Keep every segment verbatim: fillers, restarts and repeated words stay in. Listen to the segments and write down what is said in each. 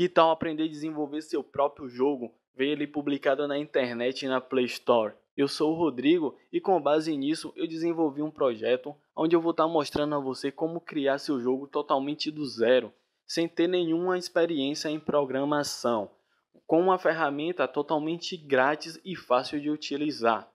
Que tal aprender a desenvolver seu próprio jogo? Veio ele publicado na internet e na PlayStore. Eu sou o Rodrigo e com base nisso eu desenvolvi um projeto onde eu vou estar mostrando a você como criar seu jogo totalmente do zero, sem ter nenhuma experiência em programação, com uma ferramenta totalmente grátis e fácil de utilizar.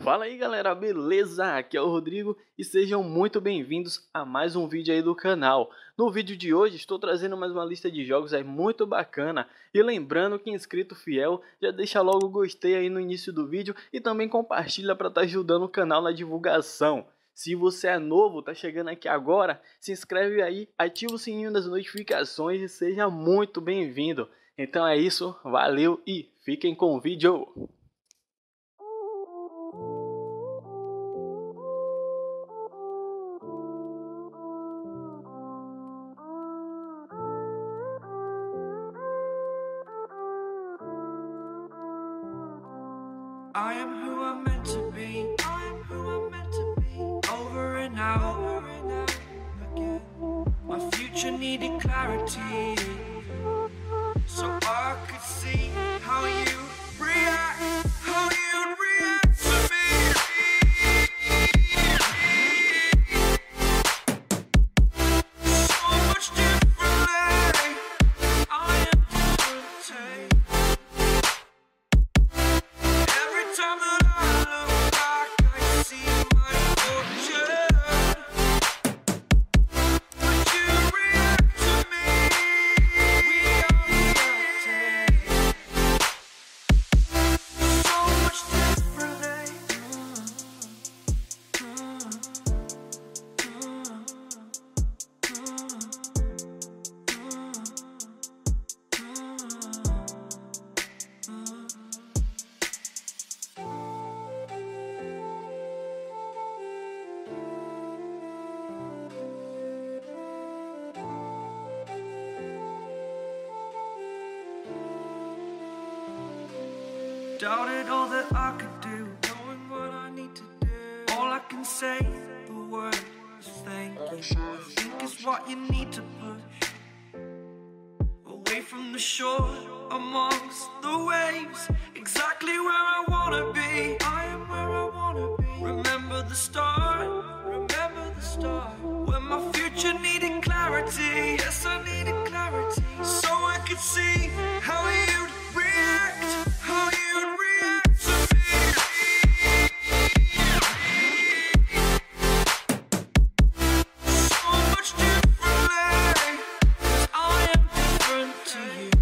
Fala aí galera, beleza? Aqui é o Rodrigo e sejam muito bem-vindos a mais um vídeo aí do canal. No vídeo de hoje estou trazendo mais uma lista de jogos aí muito bacana. E lembrando que inscrito fiel, já deixa logo o gostei aí no início do vídeo e também compartilha para estar ajudando o canal na divulgação. Se você é novo, tá chegando aqui agora, se inscreve aí, ativa o sininho das notificações e seja muito bem-vindo. Então é isso, valeu e fiquem com o vídeo! I am who I'm meant to be. I am who I'm meant to be. Over and out, over and out again. My future needed clarity, so I could see how you react, how you react to me. So much differently. I am different. Doubted all that I could do, knowing what I need to do. All I can say, the word is thank you. I think it's what you need to push away from the shore, amongst the waves. Exactly where I wanna be. I am where I wanna be. Remember the start, remember the start. When my future needed clarity, yes I needed clarity, so I could see how you'd react. To you.